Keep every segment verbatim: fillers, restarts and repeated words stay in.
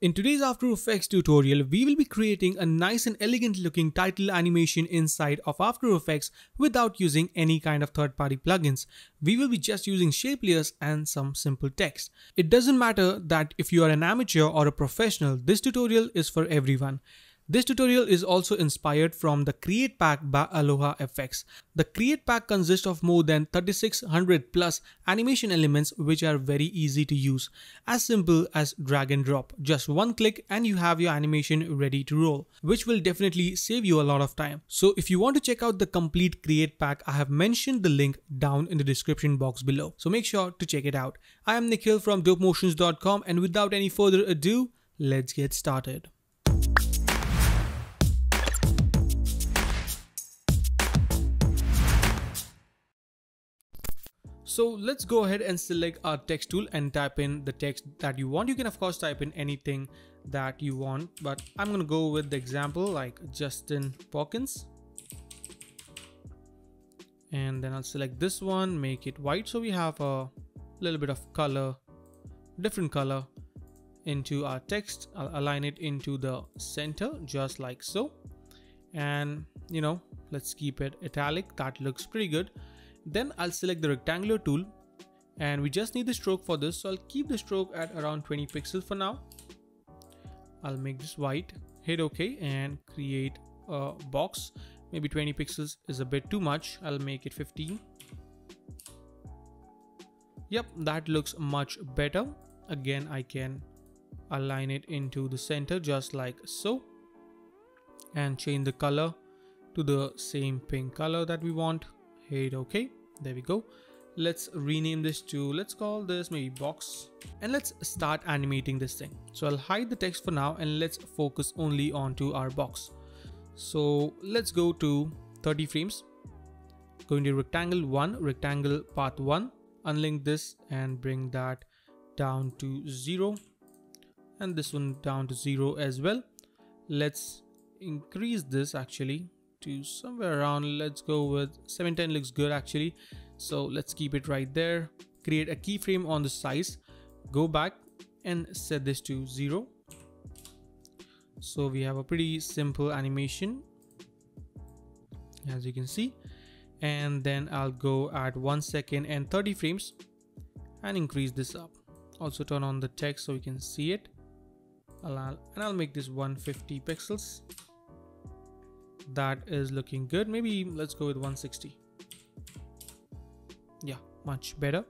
In today's After Effects tutorial, we will be creating a nice and elegant looking title animation inside of After Effects without using any kind of third-party plugins. We will be just using shape layers and some simple text. It doesn't matter that if you are an amateur or a professional, this tutorial is for everyone. This tutorial is also inspired from the Create Pack by AlohaFX. The Create Pack consists of more than thirty-six hundred plus animation elements which are very easy to use. As simple as drag and drop. Just one click and you have your animation ready to roll, which will definitely save you a lot of time. So if you want to check out the complete Create Pack, I have mentioned the link down in the description box below. So make sure to check it out. I am Nikhil from Dope Motions dot com, and without any further ado, let's get started. So let's go ahead and select our text tool and type in the text that you want. You can of course type in anything that you want, but I'm gonna go with the example like Justin Pawkins. And then I'll select this one, make it white. So we have a little bit of color, different color into our text. I'll align it into the center just like so. And you know, let's keep it italic. That looks pretty good. Then I'll select the rectangular tool and we just need the stroke for this. So I'll keep the stroke at around twenty pixels for now. I'll make this white, hit OK and create a box. Maybe twenty pixels is a bit too much. I'll make it fifteen. Yep, that looks much better. Again, I can align it into the center just like so and change the color to the same pink color that we want. Hit OK, there we go. Let's rename this to, let's call this maybe box, and let's start animating this thing. So I'll hide the text for now and let's focus only onto our box. So let's go to thirty frames, going to rectangle one, rectangle path one, unlink this and bring that down to zero and this one down to zero as well. Let's increase this actually to somewhere around, let's go with seven ten looks good actually. So let's keep it right there. Create a keyframe on the size, go back and set this to zero. So we have a pretty simple animation as you can see. And then I'll go at one second and thirty frames and increase this up. Also turn on the text so you can see it. I'll, and I'll make this one hundred fifty pixels. That is looking good. Maybe let's go with one sixty. Yeah, much better.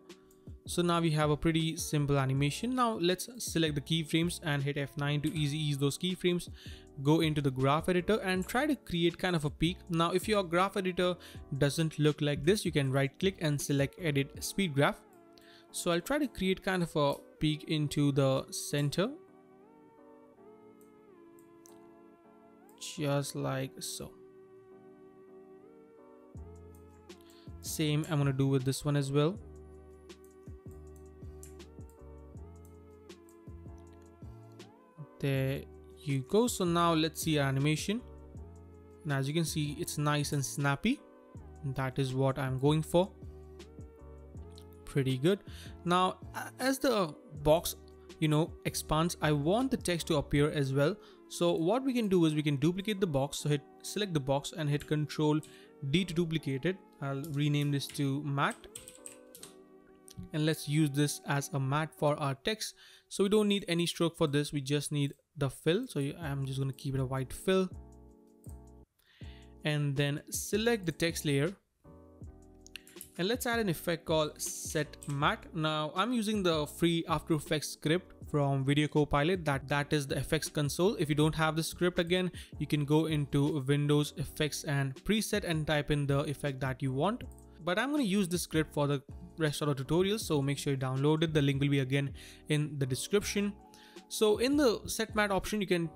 So now we have a pretty simple animation. Now let's select the keyframes and hit F nine to easy ease those keyframes. Go into the graph editor and try to create kind of a peak. Now if your graph editor doesn't look like this, you can right click and select edit speed graph. So I'll try to create kind of a peak into the center. Just like so. Same I'm gonna do with this one as well. There you go. So now let's see our animation. And as you can see, it's nice and snappy. That is what I'm going for. Pretty good. Now as the box, you know, expands, I want the text to appear as well. So what we can do is we can duplicate the box. So hit select the box and hit Control D to duplicate it. I'll rename this to matte. And let's use this as a matte for our text. So we don't need any stroke for this. We just need the fill. So I'm just going to keep it a white fill. And then select the text layer. And let's add an effect called Set Matte. Now I'm using the free After Effects script from Video Copilot. That, that is the effects console. If you don't have the script, again, you can go into Windows Effects and Preset and type in the effect that you want. But I'm going to use this script for the rest of the tutorial. So make sure you download it. The link will be again in the description. So in the Set Matte option, you can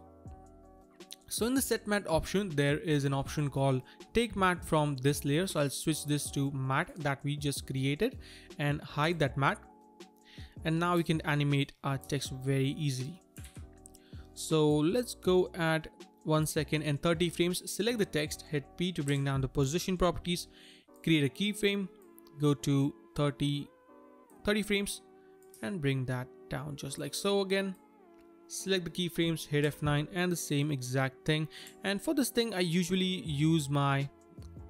So in the set matte option, there is an option called take matte from this layer. So I'll switch this to matte that we just created and hide that matte. And now we can animate our text very easily. So let's go at one second and thirty frames, select the text, hit P to bring down the position properties, create a keyframe, go to thirty frames and bring that down just like so again. select the keyframes, hit F nine, and the same exact thing. And for this thing, I usually use my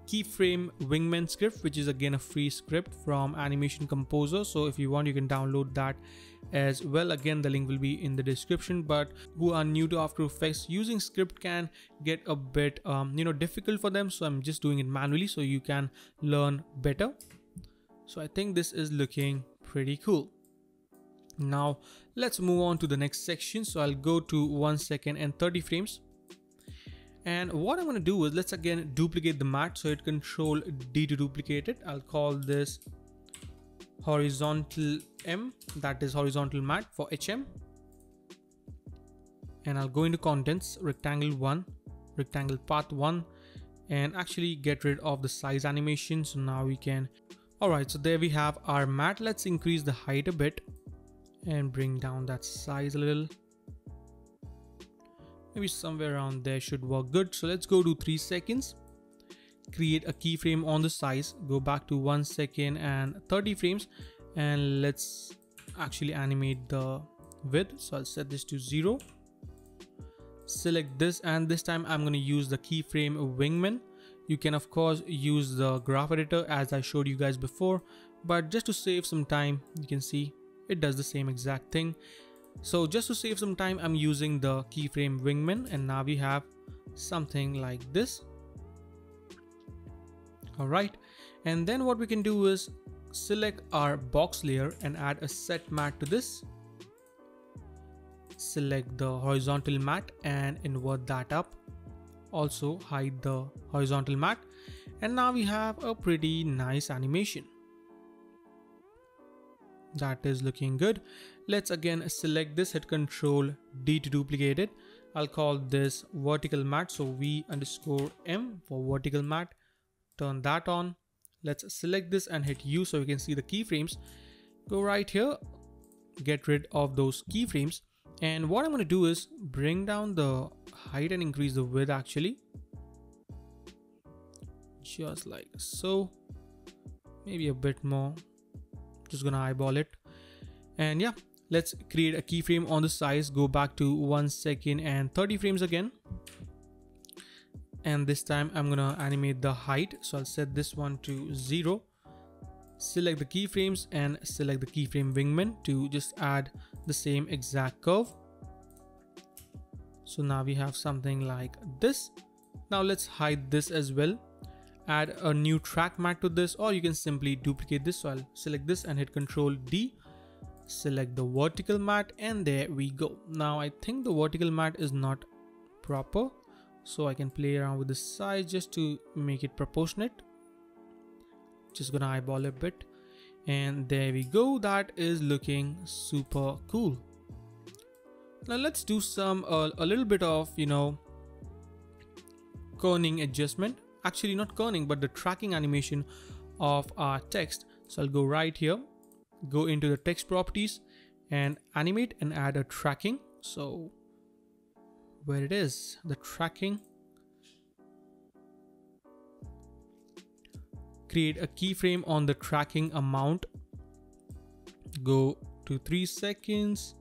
Keyframe Wingman script, which is again a free script from Animation Composer. So if you want, you can download that as well. Again, the link will be in the description. But who are new to After Effects, using script can get a bit um, you know difficult for them, so I'm just doing it manually so you can learn better. So I think this is looking pretty cool. Now let's move on to the next section. So I'll go to one second and thirty frames. And what I'm going to do is, let's again duplicate the matte. So hit Control D to duplicate it. I'll call this horizontal M, that is horizontal matte for H M. And I'll go into contents, rectangle one, rectangle path one, and actually get rid of the size animation. So now we can, all right, so there we have our matte. Let's increase the height a bit and bring down that size a little. Maybe somewhere around there should work good. So let's go to three seconds, create a keyframe on the size, go back to one second and thirty frames, and let's actually animate the width. So I'll set this to zero, select this, and this time I'm going to use the Keyframe Wingman. You can of course use the graph editor as I showed you guys before, but just to save some time, you can see it does the same exact thing. So just to save some time, I'm using the Keyframe Wingman, and now we have something like this. All right, and then what we can do is select our box layer and add a set matte to this. Select the horizontal matte and invert that up. Also hide the horizontal matte, and now we have a pretty nice animation. That is looking good. Let's again select this, hit Control D to duplicate it. I'll call this vertical matte, so V underscore M for vertical matte. Turn that on. Let's select this and hit U so we can see the keyframes. Go right here, get rid of those keyframes. And what I'm going to do is bring down the height and increase the width actually. Just like so. Maybe a bit more. Just gonna eyeball it, and yeah, let's create a keyframe on the size, go back to one second and thirty frames again, and this time I'm gonna animate the height. So I'll set this one to zero, select the keyframes and select the Keyframe Wingman to just add the same exact curve. So now we have something like this. Now let's hide this as well. Add a new track matte to this, or you can simply duplicate this. So I'll select this and hit Control D, select the vertical matte, and there we go. Now I think the vertical matte is not proper, so I can play around with the size just to make it proportionate. Just gonna eyeball a bit, and there we go. That is looking super cool. Now let's do some uh, a little bit of you know kerning adjustment. Actually not kerning, but the tracking animation of our text. So I'll go right here, go into the text properties and animate and add a tracking. So where it is, the tracking, create a keyframe on the tracking amount, go to three seconds,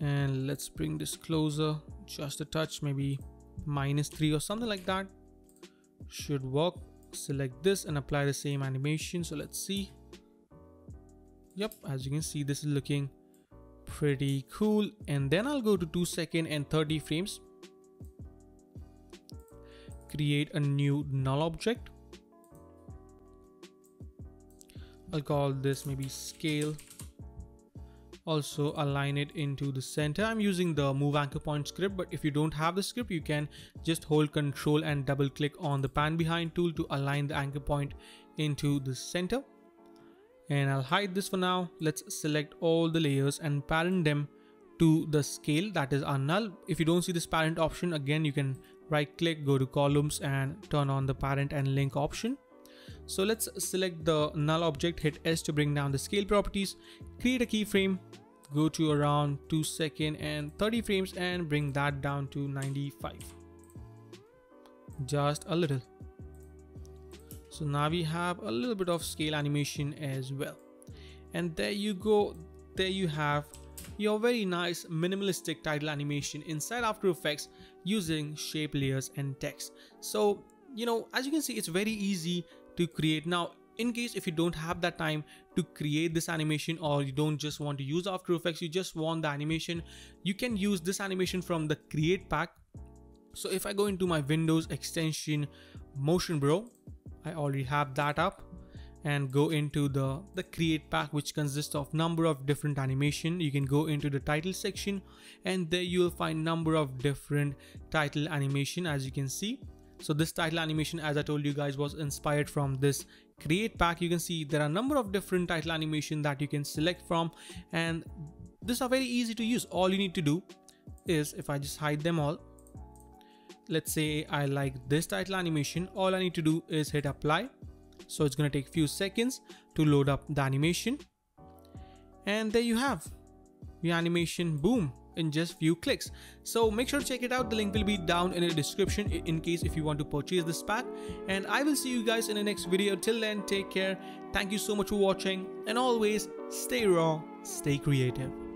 and let's bring this closer just a touch, maybe minus three or something like that should work. Select this and apply the same animation. So let's see. Yep, as you can see, this is looking pretty cool. And then I'll go to two second and thirty frames, create a new null object. I'll call this maybe scale. Also align it into the center. I'm using the move anchor point script, but if you don't have the script, you can just hold Control and double click on the pan behind tool to align the anchor point into the center. And I'll hide this for now. Let's select all the layers and parent them to the scale, that is our null. If you don't see this parent option, again, you can right click, go to columns and turn on the parent and link option. So let's select the null object, hit S to bring down the scale properties, create a keyframe, go to around two second and thirty frames and bring that down to ninety-five. Just a little. So now we have a little bit of scale animation as well. And there you go. There you have your very nice minimalistic title animation inside After Effects using shape layers and text. So, you know, as you can see, it's very easy to create. Now, in case if you don't have that time to create this animation, or you don't just want to use After Effects, you just want the animation, you can use this animation from the Create Pack. So if I go into my Windows extension Motion Bro, I already have that up, and go into the, the Create Pack, which consists of number of different animation. You can go into the title section, and there you'll find number of different title animation, as you can see. So this title animation, as I told you guys, was inspired from this Create Pack. You can see there are a number of different title animation that you can select from, and these are very easy to use. All you need to do is, if I just hide them all, let's say I like this title animation, all I need to do is hit apply. So it's going to take a few seconds to load up the animation, and there you have your animation, boom, in just few clicks. So make sure to check it out. The link will be down in the description in case if you want to purchase this pack, and I will see you guys in the next video. Till then, take care. Thank you so much for watching, and always stay raw, stay creative.